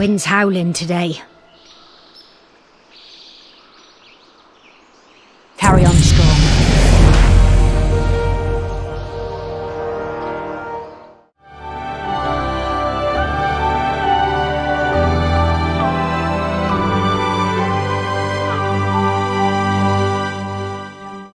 Wind's howling today.